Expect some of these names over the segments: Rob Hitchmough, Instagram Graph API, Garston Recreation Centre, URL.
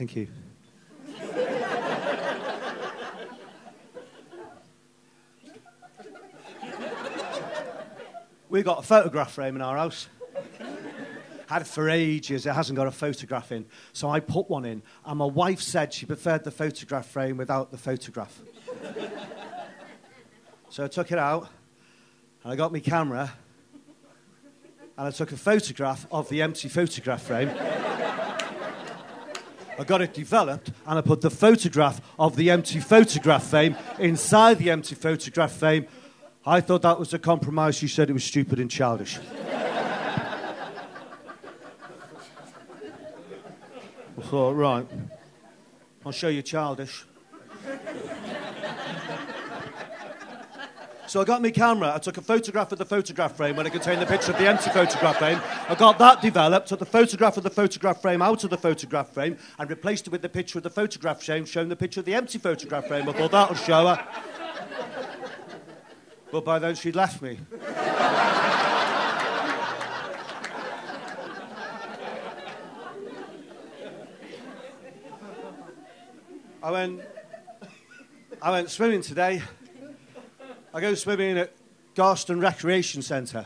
Thank you. We've got a photograph frame in our house. Had it for ages, it hasn't got a photograph in. So I put one in, and my wife said she preferred the photograph frame without the photograph. So I took it out, and I got my camera, and I took a photograph of the empty photograph frame. I got it developed, and I put the photograph of the empty photograph frame inside the empty photograph frame. I thought that was a compromise. You said it was stupid and childish. I thought, right, I'll show you childish. So I got my camera. I took a photograph of the photograph frame when it contained the picture of the empty photograph frame. I got that developed, took the photograph of the photograph frame out of the photograph frame and replaced it with the picture of the photograph frame, showing the picture of the empty photograph frame. I thought, that'll show her. But by then, she'd left me. I went swimming today. I go swimming at Garston Recreation Centre.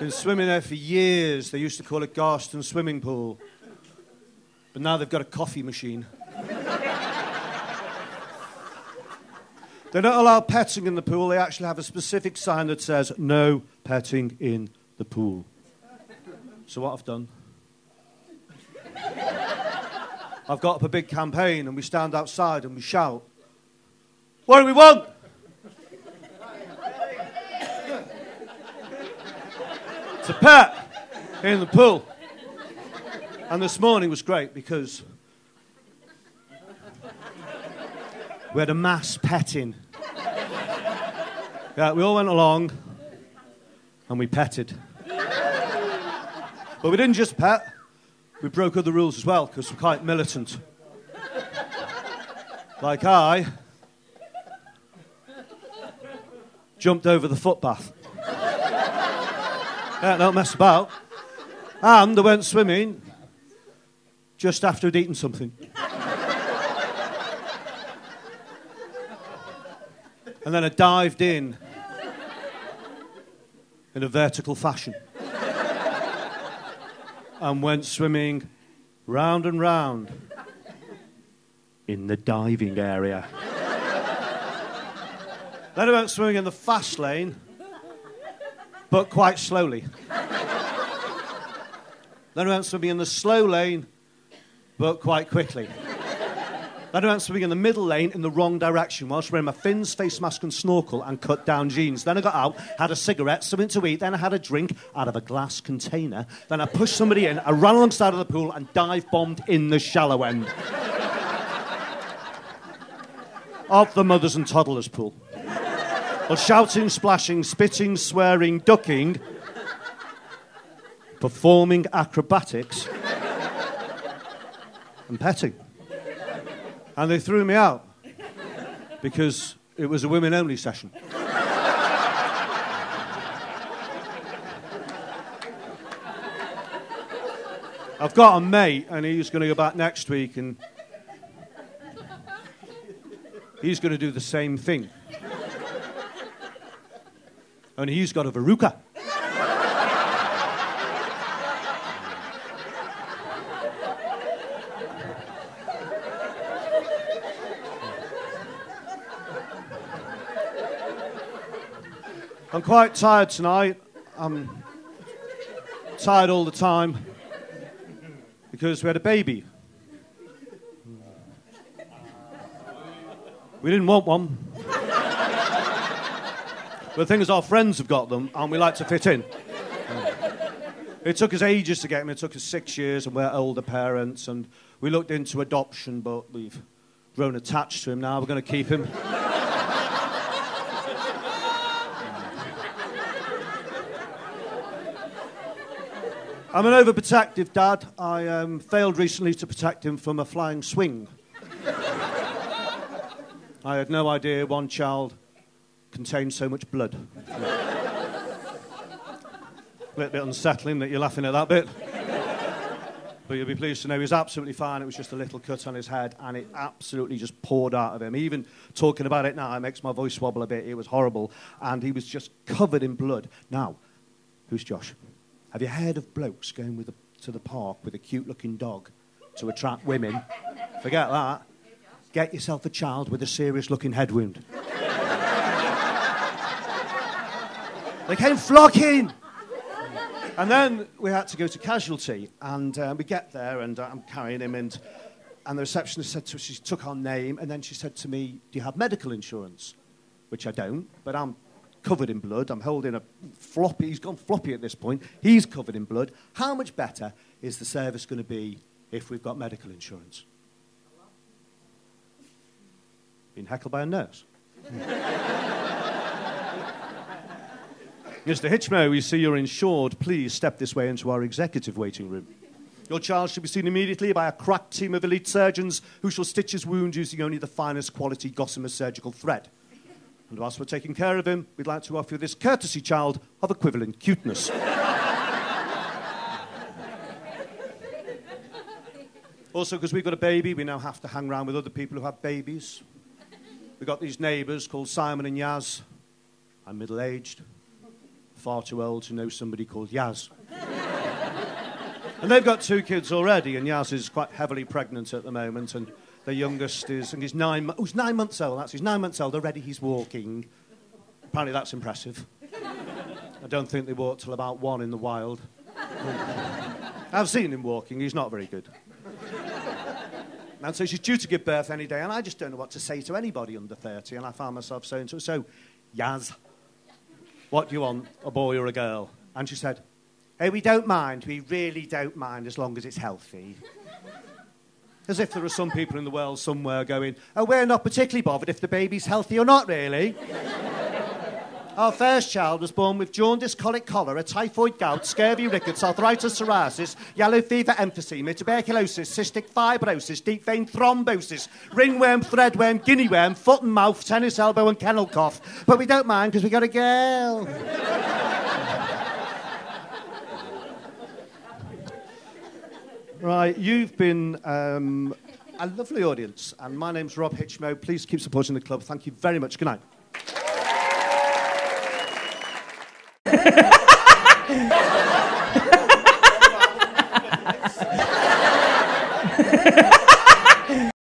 Been swimming there for years. They used to call it Garston Swimming Pool. But now they've got a coffee machine. They don't allow petting in the pool. They actually have a specific sign that says, no petting in the pool. So what I've done, I've got up a big campaign and we stand outside and we shout, what do we want? It's a pet in the pool. And this morning was great because we had a mass petting. Yeah, we all went along and we petted. But we didn't just pet, we broke other rules as well because we're quite militant. Like I jumped over the footbath. Yeah, don't mess about. And I went swimming just after I'd eaten something. And then I dived in a vertical fashion, and went swimming round and round in the diving area. Then I went swimming in the fast lane, but quite slowly. Then I went swimming in the slow lane, but quite quickly. Then I went swimming in the middle lane in the wrong direction whilst wearing my fins, face mask and snorkel and cut down jeans. Then I got out, had a cigarette, something to eat, then I had a drink out of a glass container. Then I pushed somebody in, I ran alongside of the pool and dive-bombed in the shallow end. Of the mothers and toddlers pool. Well, shouting, splashing, spitting, swearing, ducking, performing acrobatics and petting. And they threw me out because it was a women-only session. I've got a mate, and he's going to go back next week, and he's going to do the same thing. And he's got a verruca. I'm quite tired tonight. I'm tired all the time because we had a baby. We didn't want one. But the thing is, our friends have got them and we like to fit in. It took us ages to get them. It took us 6 years and we're older parents and we looked into adoption, but we've grown attached to him now. We're going to keep him. I'm an overprotective dad. I failed recently to protect him from a flying swing. I had no idea one child contained so much blood. A little bit unsettling that you're laughing at that bit. But you'll be pleased to know he was absolutely fine. It was just a little cut on his head, and it absolutely just poured out of him. Even talking about it now, it makes my voice wobble a bit. It was horrible, and he was just covered in blood. Now, who's Josh? Have you heard of blokes going with to the park with a cute-looking dog to attract women? Forget that. Get yourself a child with a serious-looking head wound. They came flocking. And then we had to go to casualty, and we get there, and I'm carrying him, and the receptionist said to us, she took our name, and then she said to me, do you have medical insurance? Which I don't, but I'm covered in blood. I'm holding a floppy. He's gone floppy at this point. He's covered in blood. How much better is the service going to be if we've got medical insurance? Been heckled by a nurse. Mr. Hitchmough, we see you're insured. Please step this way into our executive waiting room. Your child should be seen immediately by a crack team of elite surgeons who shall stitch his wound using only the finest quality gossamer surgical thread. And whilst we're taking care of him, we'd like to offer you this courtesy child of equivalent cuteness. Also, because we've got a baby, we now have to hang around with other people who have babies. We've got these neighbours called Simon and Yaz. I'm middle-aged. Far too old to know somebody called Yaz. And they've got two kids already, and Yaz is quite heavily pregnant at the moment, and the youngest is, and he's 9 months old. That's, he's 9 months old already. He's walking. Apparently that's impressive. I don't think they walk till about one in the wild. I've seen him walking. He's not very good. And so she's due to give birth any day, and I just don't know what to say to anybody under 30, and I found myself saying to her, so, Yaz, what do you want, a boy or a girl? And she said, hey, we don't mind. We really don't mind as long as it's healthy. As if there are some people in the world somewhere going, oh, we're not particularly bothered if the baby's healthy or not, really. Our first child was born with jaundice, colic, cholera, typhoid, gout, scurvy, rickets, arthritis, psoriasis, yellow fever, emphysema, tuberculosis, cystic fibrosis, deep vein thrombosis, ringworm, threadworm, guinea worm, foot and mouth, tennis elbow and kennel cough. But we don't mind because we got a girl. Right, you've been a lovely audience, and my name's Rob Hitchmough. Please keep supporting the club. Thank you very much. Good night.